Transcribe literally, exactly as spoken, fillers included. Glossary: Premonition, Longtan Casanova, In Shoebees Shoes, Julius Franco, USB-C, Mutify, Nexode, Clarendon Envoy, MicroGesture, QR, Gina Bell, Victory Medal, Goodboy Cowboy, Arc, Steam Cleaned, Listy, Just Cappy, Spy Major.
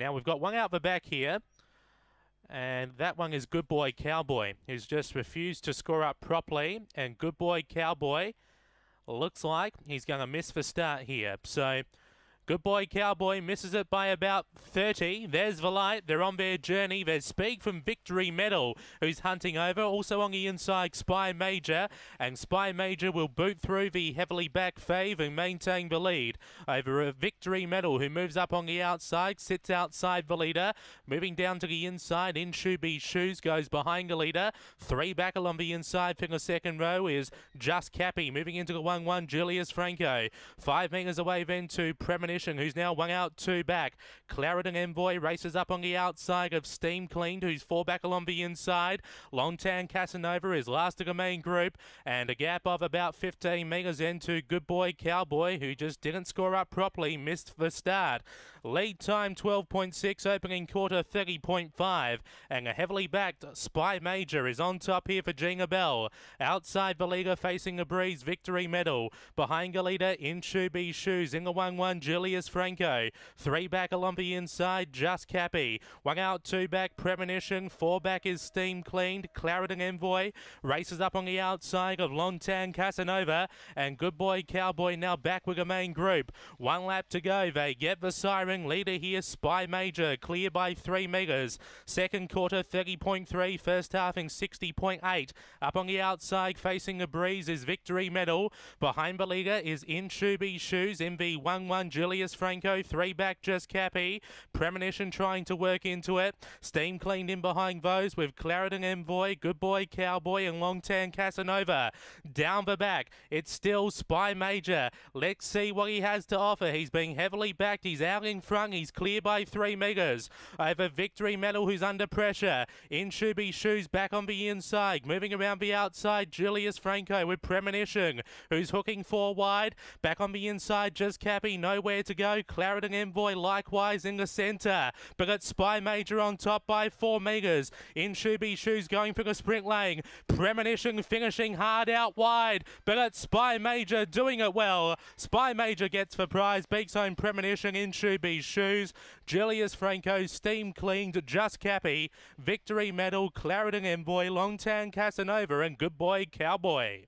Now we've got one out the back here, and that one is Goodboy Cowboy, who's just refused to score up properly, and Goodboy Cowboy looks like he's going to miss for start here. So Goodboy Cowboy misses it by about thirty. There's the light. They're on their journey. There's Speed from Victory Medal, who's hunting over. Also on the inside, Spy Major. And Spy Major will boot through the heavily back Fave and maintain the lead over a Victory Medal, who moves up on the outside, sits outside the leader. Moving down to the inside, In Shoebees Shoes goes behind the leader. Three back along the inside from the second row is Just Cappy. Moving into the one one, Julius Franco. Five metres away then to Premonition, who's now one out, two back. Clarendon Envoy races up on the outside of Steam Cleaned, who's four back along the inside. Longtan Casanova is last of the main group, and a gap of about fifteen metres into Goodboy Cowboy, who just didn't score up properly, missed the start. Lead time twelve point six, opening quarter thirty point five, and a heavily backed Spy Major is on top here for Gina Bell. Outside the leader, facing the breeze, Victory Medal. Behind the leader, In Shoebees Shoes. In the one one, Julius Franco. Three back along the inside, Just Cappy. One out, two back, Premonition. Four back is Steam Cleaned. Clarendon Envoy races up on the outside of Longtan Casanova, and Goodboy Cowboy now back with the main group. One lap to go. They get the siren. Leader here, Spy Major, clear by three metres. Second quarter, thirty point three. First half in sixty point eight. Up on the outside, facing the breeze, is Victory Medal. Behind the leader is In Shoebees Shoes. M V one one, Julius Franco. Three back, Just Cappy. Premonition trying to work into it. Steam Cleaned in behind those with Clarendon Envoy, Goodboy Cowboy and Longtan Casanova. Down the back, it's still Spy Major. Let's see what he has to offer. He's being heavily backed. He's out in front. He's clear by three metres. Over Victory Medal, who's under pressure. In Shoebees Shoes back on the inside. Moving around the outside, Julius Franco with Premonition, who's hooking four wide. Back on the inside, Just Cappy. Nowhere to go. Clarendon Envoy likewise in the centre, but it's Spy Major on top by four metres. In Shoebees Shoes going for the sprint lane. Premonition finishing hard out wide, but it's Spy Major doing it well. Spy Major gets the prize, beats home Premonition, In Shoebees Shoes, Julius Franco, Steam Cleaned, Just Cappy, Victory Medal, Clarendon Envoy, Longtan Casanova and Goodboy Cowboy.